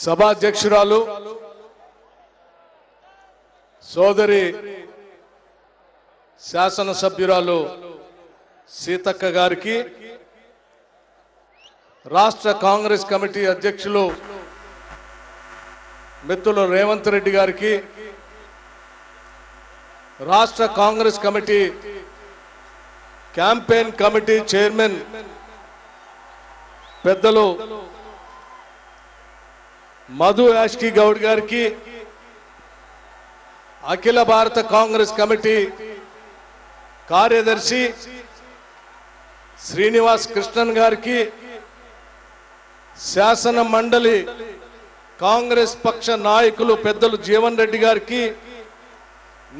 సభాధ్యక్షురాలు సోదరి శాసన సభ్యురాలు సీతక్క గారికి రాష్ట్ర కాంగ్రెస్ కమిటీ అధ్యక్షులు మిత్రులు రేవంత్ రెడ్డి గారికి రాష్ట్ర Congress committee campaign committee chairman పెద్దలు మధు యాష్కి గౌడ్ గారికి అఖిల భారత కాంగ్రెస్ కమిటీ కార్యదర్శి శ్రీనివాస్ కృష్ణన్ గారికి శాసన మండలి కాంగ్రెస్ పక్ష నాయకులు పెద్దలు జీవన్ రెడ్డి గారికి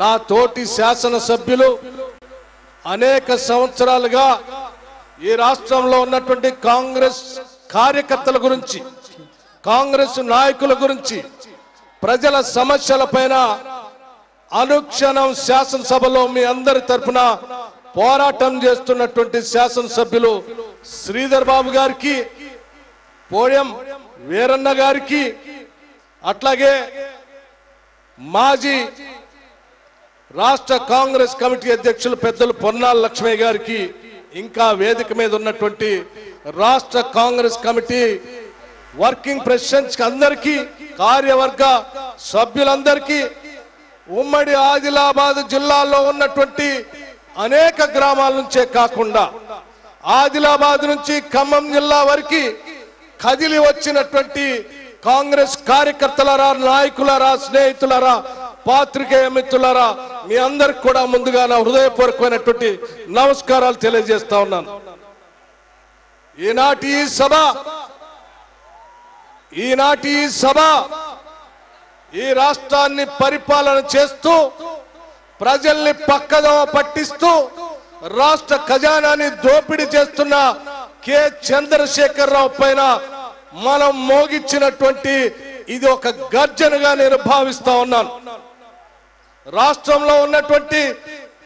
నా తోటి శాసన సభ్యులు అనేక సంవత్సరాలుగా ఈ రాష్ట్రంలో ఉన్నటువంటి కాంగ్రెస్ కార్యకర్తల గురించి కాంగ్రెస్ నాయకుల గురించి ప్రజల సమస్యలపైన అనుక్షణం శాసనసభలో మీ అందరి తరఫున పోరాటం చేస్తున్నటువంటి శాసనసభ్యులు శ్రీధర్ బాబు గారికి పోయం వీరన్న గారికి అట్లాగే మాజీ రాష్ట్ర కాంగ్రెస్ కమిటీ అధ్యక్షులు పెద్దలు పొన్నాల లక్ష్మయ్య గారికి ఇంకా వేదిక మీద ఉన్నటువంటి రాష్ట్ర కాంగ్రెస్ కమిటీ వర్కింగ్ ప్రెసిడెంట్స్ అందరికీ కార్యవర్గ సభ్యులందరికీ ఉమ్మడి ఆదిలాబాద్ జిల్లాలో ఉన్నటువంటి అనేక గ్రామాల నుంచే కాకుండా ఆదిలాబాద్ నుంచి ఖమ్మం జిల్లా వరకు కదిలి వచ్చినటువంటి కాంగ్రెస్ కార్యకర్తలరా నాయకులరా స్నేహితులరా పాత్రికేయ మిత్రులరా మీ అందరికి కూడా ముందుగా నా హృదయపూర్వకమైనటువంటి నమస్కారాలు తెలియజేస్తా ఉన్నాను. ఈనాటి ఈ సభ ఈ రాష్ట్రాన్ని పరిపాలన చేస్తూ ప్రజల్ని పక్కదోవ పట్టిస్తూ రాష్ట్ర ఖజానాన్ని దోపిడీ చేస్తున్న కె చంద్రశేఖరరావు పైన మనం మోగించినటువంటి ఇది ఒక గర్జనగా నేను భావిస్తా ఉన్నాను. రాష్ట్రంలో ఉన్నటువంటి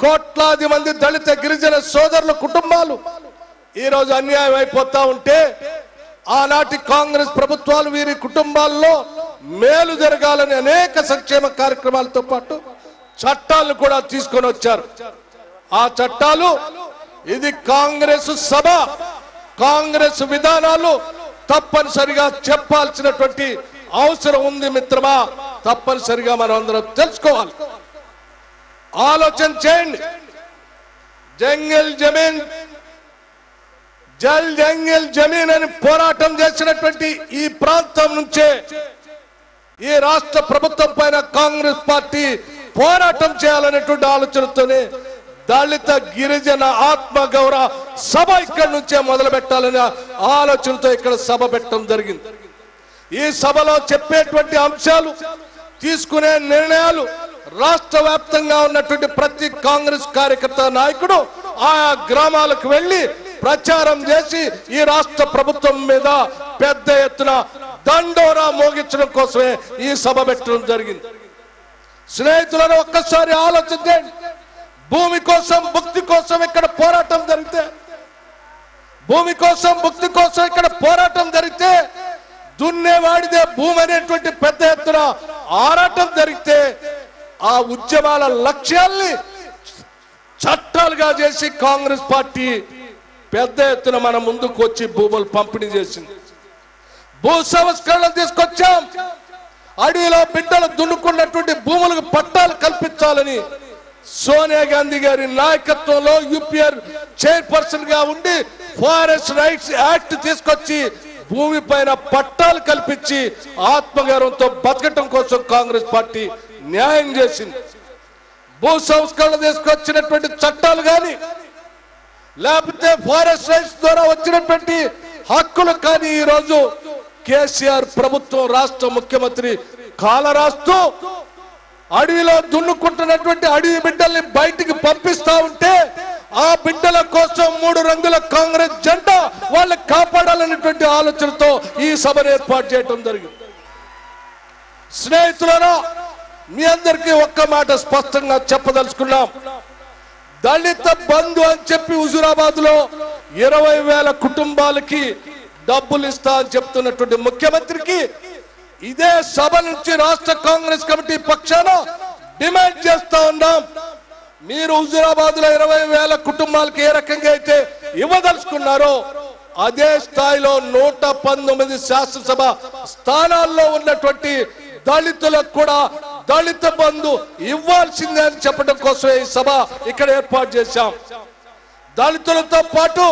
కోట్లాది మంది దళిత గిరిజన సోదరుల కుటుంబాలు ఈరోజు అన్యాయం అయిపోతా ఉంటే ఆనాటి కాంగ్రెస్ ప్రభుత్వాలు వీరి కుటుంబాల్లో మేలు జరగాలని అనేక సంక్షేమ కార్యక్రమాలతో పాటు చట్టాలను కూడా తీసుకొని వచ్చారు. ఆ చట్టాలు ఇది కాంగ్రెస్ సభ కాంగ్రెస్ విధానాలు తప్పనిసరిగా చెప్పాల్సినటువంటి అవసరం ఉంది మిత్రమా. తప్పనిసరిగా మనం అందరం తెలుసుకోవాలి. ఆలోచన చేయండి. జంగిల్ జమీన్ జల్ జంగిల్ జమీన్ అని పోరాటం చేసినటువంటి ఈ ప్రాంతం నుంచే ఈ రాష్ట్ర ప్రభుత్వం పైన కాంగ్రెస్ పార్టీ పోరాటం చేయాలనేటువంటి ఆలోచనతోనే దళిత గిరిజన ఆత్మ గౌరవ సభ ఇక్కడ నుంచే మొదలు పెట్టాలనే ఆలోచనతో ఇక్కడ సభ పెట్టడం జరిగింది. ఈ సభలో చెప్పేటువంటి అంశాలు తీసుకునే నిర్ణయాలు రాష్ట్ర వ్యాప్తంగా ఉన్నటువంటి ప్రతి కాంగ్రెస్ కార్యకర్త నాయకుడు ఆయా గ్రామాలకు వెళ్ళి ప్రచారం చేసి ఈ రాష్ట్ర ప్రభుత్వం మీద పెద్ద ఎత్తున దండోరా మోగించడం కోసమే ఈ సభ పెట్టడం జరిగింది. స్నేహితులను ఒక్కసారి ఆలోచించండి. భూమి కోసం భుక్తి కోసం ఇక్కడ పోరాటం జరిగితే దున్నేవాడిదే భూమి అనేటువంటి పెద్ద ఎత్తున ఆరాటం జరిగితే ఆ ఉద్యమాల లక్ష్యాల్ని చట్టాలుగా చేసి కాంగ్రెస్ పార్టీ పెద్ద ఎత్తున మన ముందుకు వచ్చి భూములు పంపిణీ చేసింది. భూ సంస్కరణలు తీసుకొచ్చాం. అడవిలో బిడ్డలు దున్నుకున్నటువంటి భూములకు పట్టాలు కల్పించాలని సోనియా గాంధీ గారి నాయకత్వంలో యూపీఆర్ చైర్పర్సన్ గా ఉండి ఫారెస్ట్ రైట్స్ యాక్ట్ తీసుకొచ్చి భూమి పైన పట్టాలు కల్పించి ఆత్మగౌరవంతో బతకటం కోసం కాంగ్రెస్ పార్టీ న్యాయం చేసింది. భూ సంస్కరణ తీసుకొచ్చినటువంటి చట్టాలు కానీ లేకపోతే ఫారెస్ట్ రైట్స్ ద్వారా వచ్చినటువంటి హక్కులు కానీ ఈరోజు కేసీఆర్ ప్రభుత్వం రాష్ట్ర ముఖ్యమంత్రి కాలరాస్తూ అడవిలో దున్నుకుంటున్నటువంటి అడవి బిడ్డల్ని బయటికి పంపిస్తా ఉంటే ఆ బిడ్డల కోసం మూడు రంగుల కాంగ్రెస్ జెండా వాళ్ళు కాపాడాలనేటువంటి ఆలోచనతో ఈ సభను ఏర్పాటు చేయడం జరిగింది. స్నేహితులను మీ అందరికీ ఒక్క మాట స్పష్టంగా చెప్పదలుచుకున్నాం. దళిత బంధు అని చెప్పి హుజూరాబాద్ లో 20,000 కుటుంబాలకి డబ్బులు ఇస్తా అని చెప్తున్నటువంటి ముఖ్యమంత్రికి ఇదే సభ నుంచి రాష్ట్ర కాంగ్రెస్ కమిటీ పక్షాన డిమాండ్ చేస్తా ఉన్నాం మీరు హుజూరాబాద్ లో 20000 కుటుంబాలకు ఏ రకంగా అయితే ఇవ్వదల్చుకున్నారో అదే స్థాయిలో 119 శాసనసభ స్థానాల్లో ఉన్నటువంటి దళితులకు కూడా దళిత బంధు ఇవ్వాల్సిందే అని చెప్పడం కోసమే ఈ సభ ఇక్కడ ఏర్పాటు చేశాం దళితులతో పాటు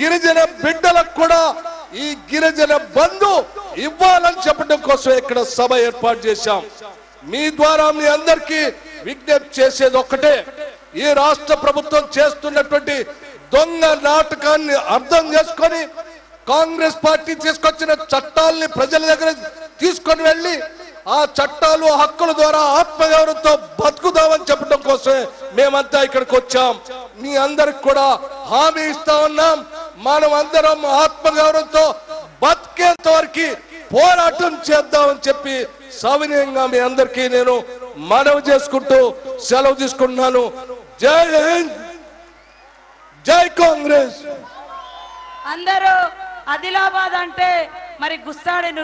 గిరిజన బిడ్డలకు కూడా ఈ గిరిజన బంధు ఇవ్వాలని చెప్పడం కోసమే ఇక్కడ సభ ఏర్పాటు చేశాం మీ ద్వారా మీ అందరికీ విజ్ఞప్తి చేసేది ఒకటే ఈ రాష్ట్ర ప్రభుత్వం చేస్తున్నటువంటి దొంగ నాటకాన్ని అర్థం చేసుకొని కాంగ్రెస్ పార్టీ తీసుకొచ్చిన చట్టాల్ని ప్రజల దగ్గర తీసుకొని వెళ్ళి ఆ చట్టాలు హక్కుల ద్వారా ఆత్మగౌరవంతో బతుకుదామని చెప్పడం కోసమే మేమంతా ఇక్కడికి వచ్చాం మీ అందరికి కూడా హామీ ఇస్తా ఉన్నాం మనం అందరం ఆత్మగౌరవంతో బతికేంత వరకు పోరాటం చేద్దామని చెప్పి సవినయంగా మీ అందరికీ నేను మనవి చేసుకుంటూ సెలవు తీసుకుంటున్నాను జై హింద్ జై కాంగ్రెస్ అందరూ ఆదిలాబాద్ అంటే మరి గుస్తాడే